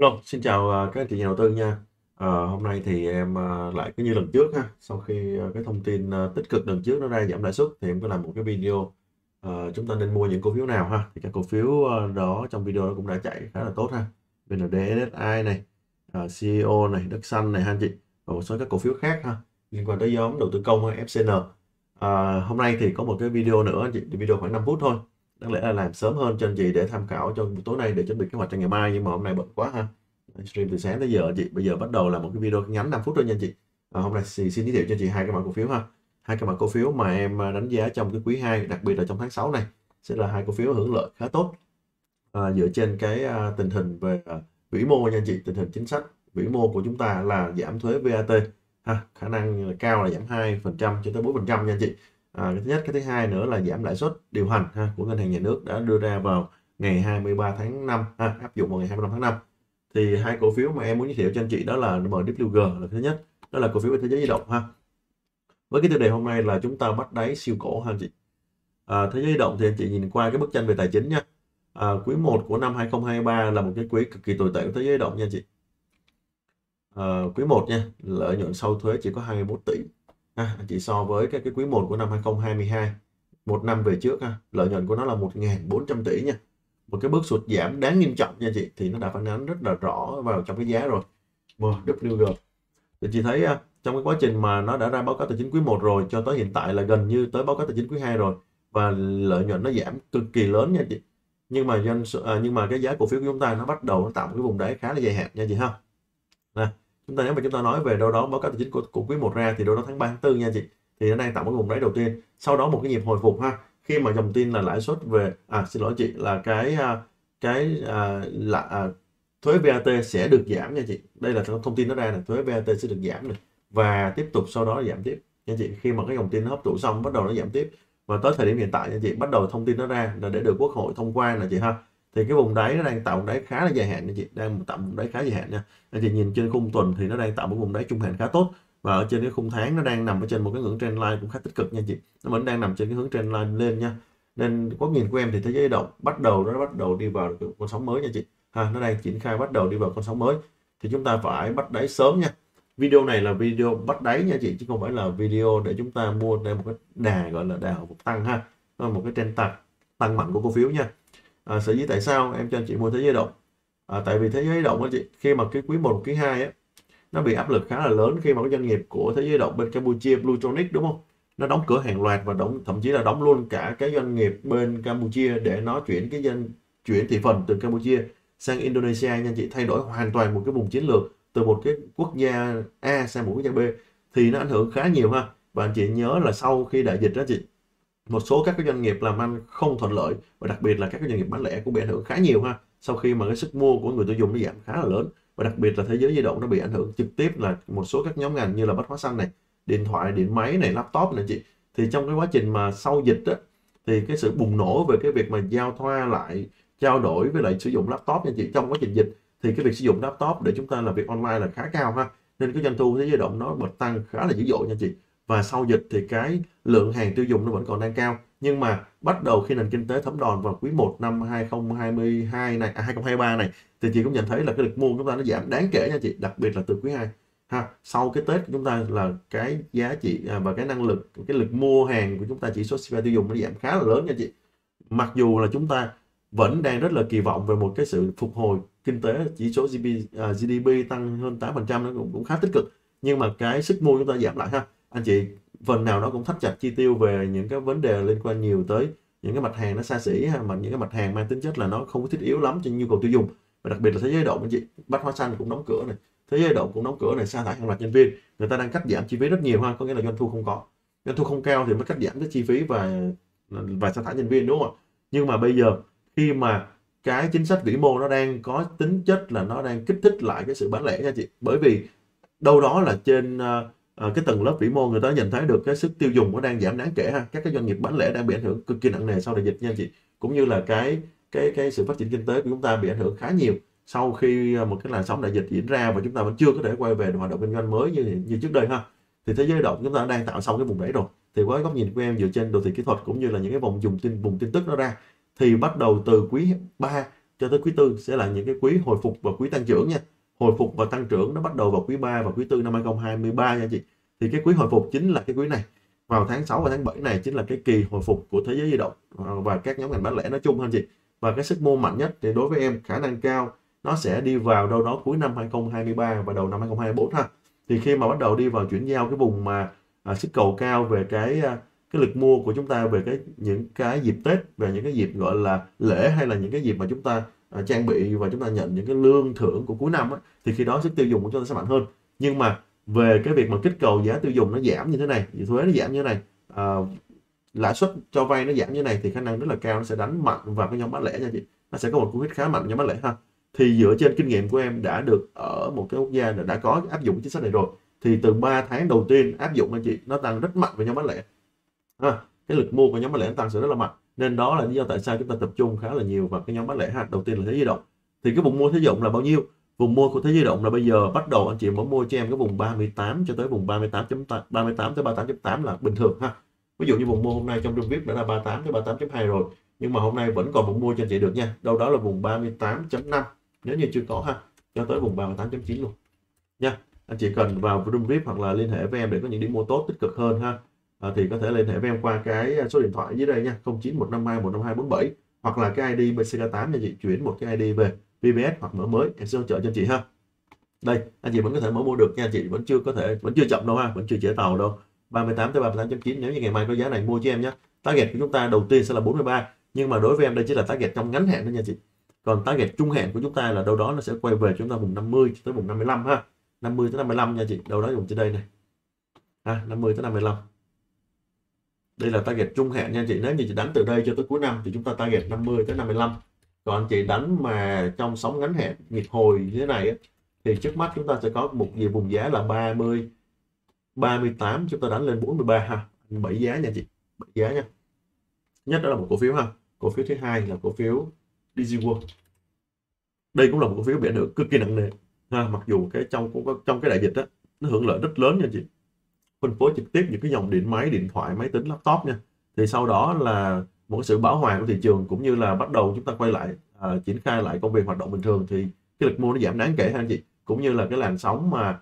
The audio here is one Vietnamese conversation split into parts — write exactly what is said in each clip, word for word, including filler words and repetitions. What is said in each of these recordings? Hello, xin chào uh, các anh chị nhà đầu tư nha. À, hôm nay thì em uh, lại cứ như lần trước ha, sau khi uh, cái thông tin uh, tích cực lần trước nó ra giảm lãi suất thì em có làm một cái video uh, chúng ta nên mua những cổ phiếu nào ha. Thì các cổ phiếu uh, đó trong video đó cũng đã chạy khá là tốt ha. bê en đê ét i này, uh, xê e ô này, Đất Xanh này ha anh chị. Và một số các cổ phiếu khác ha, liên quan tới nhóm đầu tư công hay ép xê en. À, hôm nay thì có một cái video nữa anh chị, video khoảng năm phút thôi. Đáng lẽ là làm sớm hơn cho anh chị để tham khảo cho tối nay để chuẩn bị kế hoạch cho ngày mai, nhưng mà hôm nay bận quá ha, stream từ sáng tới giờ chị. Bây giờ bắt đầu là một cái video ngắn năm phút thôi nha anh chị. À, hôm nay thì xin giới thiệu cho anh chị hai cái mã cổ phiếu ha, hai cái mã cổ phiếu mà em đánh giá trong cái quý hai, đặc biệt là trong tháng sáu này sẽ là hai cổ phiếu hưởng lợi khá tốt, à, dựa trên cái à, tình hình về à, vĩ mô nha anh chị. Tình hình chính sách vĩ mô của chúng ta là giảm thuế vê a tê ha, khả năng cao là giảm hai phần trăm cho tới bốn phần trăm nha anh chị. À, cái thứ nhất, cái thứ hai nữa là giảm lãi suất điều hành ha, của ngân hàng nhà nước đã đưa ra vào ngày hai mươi ba tháng năm ha, áp dụng vào ngày hai mươi lăm tháng năm. Thì hai cổ phiếu mà em muốn giới thiệu cho anh chị đó là em vê giê là thứ nhất, đó là cổ phiếu về thế giới di động ha. Với cái tiêu đề hôm nay là chúng ta bắt đáy siêu cổ ha anh chị. À, thế giới di động thì anh chị nhìn qua cái bức tranh về tài chính nha. À, quý một của năm hai không hai ba là một cái quý cực kỳ tồi tệ của thế giới di động nha anh chị. À, quý một nha, lợi nhuận sau thuế chỉ có hai mươi mốt tỷ. À, chỉ so với cái, cái quý một của năm hai không hai hai, một năm về trước ha, lợi nhuận của nó là một nghìn bốn trăm tỷ nha. Một cái bước sụt giảm đáng nghiêm trọng nha chị, thì nó đã phản ánh rất là rõ vào trong cái giá rồi. em vê giê thì chị thấy trong cái quá trình mà nó đã ra báo cáo tài chính quý một rồi cho tới hiện tại là gần như tới báo cáo tài chính quý hai rồi, và lợi nhuận nó giảm cực kỳ lớn nha chị. Nhưng mà doanh à, nhưng mà cái giá cổ phiếu của chúng ta nó bắt đầu nó tạo một cái vùng đáy khá là dài hạn nha chị ha. Nè, chúng ta nếu mà chúng ta nói về đâu đó báo cáo tài chính của, của quý một ra thì đâu đó tháng ba tháng tư nha chị, thì nó đang tạo một vùng đáy đầu tiên, sau đó một cái nhịp hồi phục ha, khi mà dòng tin là lãi suất về à xin lỗi chị là cái cái à, là à, thuế vê a tê sẽ được giảm nha chị. Đây là thông tin nó ra là thuế vê a tê sẽ được giảm này, và tiếp tục sau đó giảm tiếp nha chị. Khi mà cái dòng tin nó hấp thụ xong bắt đầu nó giảm tiếp, và tới thời điểm hiện tại nha chị, bắt đầu thông tin nó ra là để được Quốc hội thông qua là chị ha. Thì cái vùng đáy nó đang tạo vùng đáy khá là dài hạn nha chị, đang tạo vùng đáy khá dài hạn nha. Anh chị nhìn trên khung tuần thì nó đang tạo một vùng đáy trung hạn khá tốt, và ở trên cái khung tháng nó đang nằm ở trên một cái ngưỡng trendline cũng khá tích cực nha chị. Nó vẫn đang nằm trên cái hướng trendline lên nha. Nên góc nhìn của em thì thế giới động bắt đầu nó bắt đầu đi vào con sóng mới nha chị. Ha, nó đang triển khai bắt đầu đi vào con sóng mới. Thì chúng ta phải bắt đáy sớm nha. Video này là video bắt đáy nha chị, chứ không phải là video để chúng ta mua để một cái đà gọi là đà hồi phục tăng ha. Nó là một cái trend tăng tăng mạnh của cổ phiếu nha. À, sở dĩ tại sao em cho anh chị mua thế giới động, à, tại vì thế giới động anh chị, khi mà cái quý một quý hai á, nó bị áp lực khá là lớn khi mà cái doanh nghiệp của thế giới động bên Campuchia Bluetronic đúng không, nó đóng cửa hàng loạt và đóng thậm chí là đóng luôn cả cái doanh nghiệp bên Campuchia để nó chuyển cái doanh chuyển thị phần từ Campuchia sang Indonesia nha anh chị. Thay đổi hoàn toàn một cái vùng chiến lược từ một cái quốc gia A sang một quốc gia B thì nó ảnh hưởng khá nhiều ha. Và anh chị nhớ là sau khi đại dịch đó chị, một số các cái doanh nghiệp làm ăn không thuận lợi, và đặc biệt là các cái doanh nghiệp bán lẻ cũng bị ảnh hưởng khá nhiều ha, sau khi mà cái sức mua của người tiêu dùng nó giảm khá là lớn. Và đặc biệt là thế giới di động nó bị ảnh hưởng trực tiếp là một số các nhóm ngành như là bách hóa xanh này, điện thoại, điện máy này, laptop này chị. Thì trong cái quá trình mà sau dịch đó, thì cái sự bùng nổ về cái việc mà giao thoa lại, trao đổi với lại sử dụng laptop nha chị. Trong quá trình dịch thì cái việc sử dụng laptop để chúng ta làm việc online là khá cao ha, nên cái doanh thu của thế giới di động nó bật tăng khá là dữ dội nha chị. Và sau dịch thì cái lượng hàng tiêu dùng nó vẫn còn đang cao, nhưng mà bắt đầu khi nền kinh tế thấm đòn vào quý một năm hai không hai hai này, à hai không hai ba này, thì chị cũng nhận thấy là cái lực mua của chúng ta nó giảm đáng kể nha chị, đặc biệt là từ quý hai ha. Sau cái Tết của chúng ta là cái giá trị và cái năng lực, cái lực mua hàng của chúng ta, chỉ số xê pê i tiêu dùng nó giảm khá là lớn nha chị. Mặc dù là chúng ta vẫn đang rất là kỳ vọng về một cái sự phục hồi kinh tế, chỉ số giê đê pê tăng hơn tám phần trăm nó cũng, cũng khá tích cực, nhưng mà cái sức mua chúng ta giảm lại ha. Anh chị phần nào nó cũng thắt chặt chi tiêu về những cái vấn đề liên quan nhiều tới những cái mặt hàng nó xa xỉ ha, mà những cái mặt hàng mang tính chất là nó không có thiết yếu lắm cho nhu cầu tiêu dùng. Và đặc biệt là thế giới động anh chị, bách hóa xanh cũng đóng cửa này, thế giới động cũng đóng cửa này, sa thải hàng loạt nhân viên, người ta đang cắt giảm chi phí rất nhiều ha. Có nghĩa là doanh thu không có, doanh thu không cao thì mới cắt giảm cái chi phí và và sa thải nhân viên đúng không ạ. Nhưng mà bây giờ khi mà cái chính sách vĩ mô nó đang có tính chất là nó đang kích thích lại cái sự bán lẻ nha chị, bởi vì đâu đó là trên À, cái tầng lớp vĩ mô người ta nhìn thấy được cái sức tiêu dùng nó đang giảm đáng kể ha. Các cái doanh nghiệp bán lẻ đang bị ảnh hưởng cực kỳ nặng nề sau đại dịch nha chị, cũng như là cái cái cái sự phát triển kinh tế của chúng ta bị ảnh hưởng khá nhiều sau khi một cái làn sóng đại dịch diễn ra, và chúng ta vẫn chưa có thể quay về hoạt động kinh doanh mới như như trước đây ha. Thì thế giới động chúng ta đang tạo xong cái vùng đáy rồi, thì với góc nhìn của em dựa trên đồ thị kỹ thuật cũng như là những cái vùng dùng tin vùng tin tức nó ra, thì bắt đầu từ quý ba cho tới quý tư sẽ là những cái quý hồi phục và quý tăng trưởng nha. Hồi phục và tăng trưởng nó bắt đầu vào quý ba và quý tư năm hai không hai ba nha chị. Thì cái quý hồi phục chính là cái quý này. Vào tháng sáu và tháng bảy này chính là cái kỳ hồi phục của thế giới di động và các nhóm ngành bán lẻ nói chung anh chị. Và cái sức mua mạnh nhất thì đối với em khả năng cao nó sẽ đi vào đâu đó cuối năm hai không hai ba và đầu năm hai không hai tư ha. Thì khi mà bắt đầu đi vào chuyển giao cái vùng mà à, sức cầu cao về cái cái lực mua của chúng ta về cái những cái dịp Tết, về những cái dịp gọi là lễ hay là những cái dịp mà chúng ta à, trang bị và chúng ta nhận những cái lương thưởng của cuối năm á, thì khi đó sức tiêu dùng của chúng ta sẽ mạnh hơn. Nhưng mà về cái việc mà kích cầu giá tiêu dùng nó giảm như thế này, thuế nó giảm như thế này, à, lãi suất cho vay nó giảm như thế này, thì khả năng rất là cao nó sẽ đánh mạnh vào cái nhóm bán lẻ nha chị. Nó sẽ có một cú hích khá mạnh nhóm bán lẻ ha. Thì dựa trên kinh nghiệm của em đã được ở một cái quốc gia đã, đã có áp dụng chính sách này rồi, thì từ ba tháng đầu tiên áp dụng anh chị nó tăng rất mạnh với nhóm bán lẻ ha. Cái lực mua của nhóm bán lẻ tăng sẽ rất là mạnh, nên đó là lý do tại sao chúng ta tập trung khá là nhiều vào cái nhóm bán lẻ ha. Đầu tiên là thế giới động, thì cái vùng mua thế dụng là bao nhiêu? Vùng mua của thế giới động là bây giờ bắt đầu anh chị mới mua cho em cái vùng ba mươi tám cho tới vùng ba mươi tám chấm tám, ba mươi tám tới ba mươi tám chấm tám là bình thường ha. Ví dụ như vùng mua hôm nay trong trong viết đã là ba mươi tám tới ba mươi tám chấm hai rồi, nhưng mà hôm nay vẫn còn vùng mua cho anh chị được nha, đâu đó là vùng ba mươi tám chấm năm nếu như chưa có ha, cho tới vùng ba mươi tám chấm chín luôn nha. Anh chị cần vào room vê i pê hoặc là liên hệ với em để có những điểm mua tốt tích cực hơn ha. À, thì có thể liên hệ với em qua cái số điện thoại dưới đây nha, không chín một năm hai một năm hai bốn bảy, hoặc là cái i đê bê xê ca tám cho chị, chuyển một cái i đê về vê pê ét hoặc mở mới em sẽ hỗ trợ cho chị ha. Đây anh chị vẫn có thể mở mua được nha, chị vẫn chưa có thể vẫn chưa chậm đâu ha, vẫn chưa trễ tàu đâu. Ba mươi tám tới ba mươi tám chấm chín nếu như ngày mai có giá này mua cho em nhé. Target của chúng ta đầu tiên sẽ là bốn mươi ba, nhưng mà đối với em đây chỉ là target trong ngắn hạn thôi nha chị. Còn target trung hạn của chúng ta là đâu đó nó sẽ quay về chúng ta vùng năm mươi tới vùng năm mươi lăm ha. năm mươi tới năm mươi lăm nha chị, đâu đó vùng trên đây này. Ha, năm mươi tới năm mươi lăm. Đây là target trung hạn nha chị. Nếu như chị đánh từ đây cho tới cuối năm thì chúng ta target năm mươi tới năm mươi lăm. Còn anh chị đánh mà trong sóng ngắn hạn nhịp hồi như thế này ấy, thì trước mắt chúng ta sẽ có một gì vùng giá là ba mươi, ba mươi tám chúng ta đánh lên bốn mươi ba ha. bảy giá nha chị, bảy giá nha. Nhất đó là một cổ phiếu ha. Cổ phiếu thứ hai là cổ phiếu Digiworld. Đây cũng là một cổ phiếu bị ảnh hưởng cực kỳ nặng nề ha, mặc dù cái trong trong cái đại dịch đó nó hưởng lợi rất lớn nha chị. Phân phối trực tiếp những cái dòng điện máy, điện thoại, máy tính, laptop nha. Thì sau đó là một sự bão hòa của thị trường, cũng như là bắt đầu chúng ta quay lại à, triển khai lại công việc hoạt động bình thường, thì cái lực mua nó giảm đáng kể ha anh chị. Cũng như là cái làn sóng mà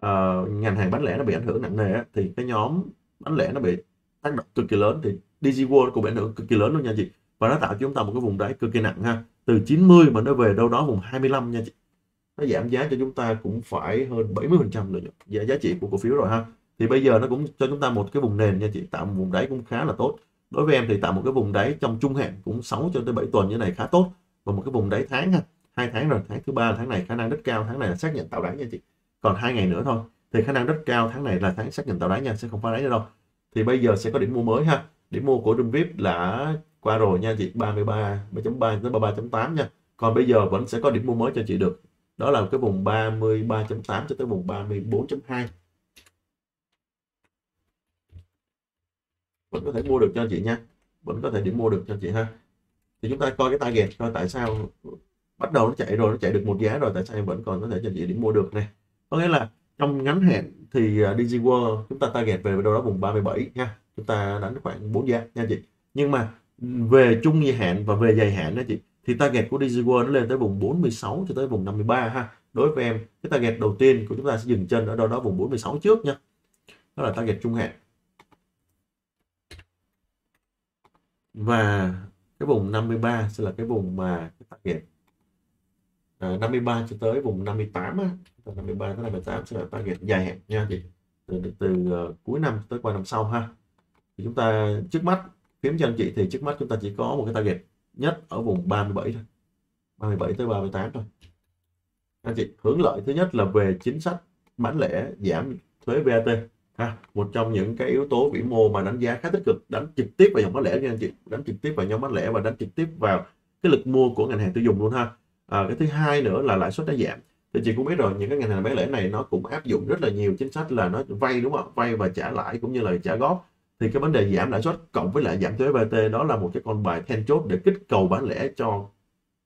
à, ngành hàng bán lẻ nó bị ảnh hưởng nặng nề á, thì cái nhóm bán lẻ nó bị tác động cực kỳ lớn, thì Digiworld cũng bị ảnh hưởng cực kỳ lớn luôn nha chị. Và nó tạo cho chúng ta một cái vùng đáy cực kỳ nặng ha, từ chín mươi mà nó về đâu đó vùng hai mươi lăm nha chị. Nó giảm giá cho chúng ta cũng phải hơn bảy mươi phần trăm rồi, giá giá trị của cổ phiếu rồi ha. Thì bây giờ nó cũng cho chúng ta một cái vùng nền nha chị, tạo một vùng đáy cũng khá là tốt. Đối với em thì tạo một cái vùng đáy trong trung hạn cũng sáu cho tới bảy tuần như này khá tốt, và một cái vùng đáy tháng ha, hai tháng rồi, tháng thứ ba là tháng này khả năng rất cao, tháng này là xác nhận tạo đáy nha chị. Còn hai ngày nữa thôi thì khả năng rất cao tháng này là tháng xác nhận tạo đáy nha, sẽ không phá đáy nữa đâu. Thì bây giờ sẽ có điểm mua mới ha. Điểm mua của Room vê i pê là qua rồi nha chị, ba mươi ba chấm ba tới ba mươi ba chấm tám nha. Còn bây giờ vẫn sẽ có điểm mua mới cho chị được, đó là cái vùng ba mươi ba chấm tám cho tới vùng ba mươi tư chấm hai, vẫn có thể mua được cho chị nha, vẫn có thể điểm mua được cho chị ha. Thì chúng ta coi cái target coi tại sao bắt đầu nó chạy rồi, nó chạy được một giá rồi, tại sao em vẫn còn có thể cho chị điểm mua được này. Có nghĩa là trong ngắn hạn thì Digiworld chúng ta target về đâu đó vùng ba mươi bảy nha, chúng ta đánh khoảng bốn giá nha chị. Nhưng mà về trung hạn và về dài hạn đó chị, thì target của Digiworld nó lên tới vùng bốn mươi sáu cho tới vùng năm mươi ba ha. Đối với em, cái target đầu tiên của chúng ta sẽ dừng chân ở đâu đó vùng bốn mươi sáu trước nha, đó là target trung hạn. Và cái vùng năm mươi ba sẽ là cái vùng mà cái target à, năm mươi ba cho tới vùng năm mươi tám á, năm mươi ba tới năm mươi tám sẽ là target dài hạn nha chị. Từ, từ, từ uh, cuối năm tới qua năm sau ha. Thì chúng ta trước mắt kiếm cho anh chị thì trước mắt chúng ta chỉ có một cái target nhất ở vùng ba mươi bảy thôi, ba mươi bảy tới ba mươi tám thôi anh chị. Hưởng lợi thứ nhất là về chính sách bán lẻ giảm thuế vê a tê ha, một trong những cái yếu tố vĩ mô mà đánh giá khá tích cực, đánh trực tiếp vào dòng bán lẻ nha anh chị, đánh trực tiếp vào nhóm bán lẻ và đánh trực tiếp vào cái lực mua của ngành hàng tiêu dùng luôn ha. À, cái thứ hai nữa là lãi suất đã giảm. Thì chị cũng biết rồi, những cái ngành hàng bán lẻ này nó cũng áp dụng rất là nhiều chính sách là nó vay đúng không, vay và trả lãi cũng như là trả góp. Thì cái vấn đề giảm lãi suất cộng với lại giảm thuế vê a tê đó là một cái con bài then chốt để kích cầu bán lẻ cho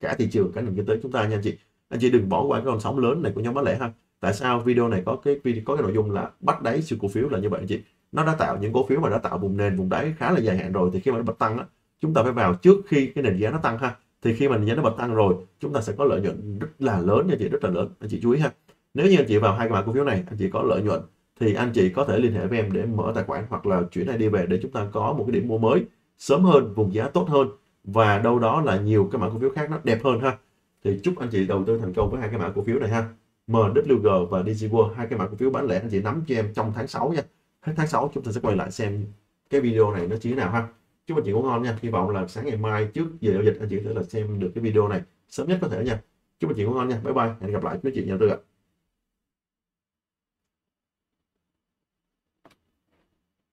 cả thị trường, cả nền kinh tế chúng ta nha anh chị. Anh chị đừng bỏ qua cái con sóng lớn này của nhóm bán lẻ ha. Tại sao video này có cái có cái nội dung là bắt đáy siêu cổ phiếu là như vậy anh chị? Nó đã tạo những cổ phiếu mà đã tạo vùng nền, vùng đáy khá là dài hạn rồi, thì khi mà nó bật tăng á, chúng ta phải vào trước khi cái nền giá nó tăng ha. Thì khi mà giá nó bật tăng rồi, chúng ta sẽ có lợi nhuận rất là lớn nha chị, rất là lớn. Anh chị chú ý ha. Nếu như anh chị vào hai cái mã cổ phiếu này, anh chị có lợi nhuận thì anh chị có thể liên hệ với em để mở tài khoản hoặc là chuyển này đi về để chúng ta có một cái điểm mua mới sớm hơn, vùng giá tốt hơn và đâu đó là nhiều cái mã cổ phiếu khác nó đẹp hơn ha. Thì chúc anh chị đầu tư thành công với hai cái mã cổ phiếu này ha. em vê kép giê và Digiworld, hai cái mã cổ phiếu bán lẻ anh chị nắm cho em trong tháng sáu nha. Hết tháng sáu chúng ta sẽ quay lại xem cái video này nó như thế nào ha. Chúc anh chị ngủ ngon nha. Hy vọng là sáng ngày mai trước giờ giao dịch anh chị có thể là xem được cái video này sớm nhất có thể nha. Chúc anh chị ngủ ngon nha. Bye bye. Hẹn gặp lại quý chị nhà tư ạ.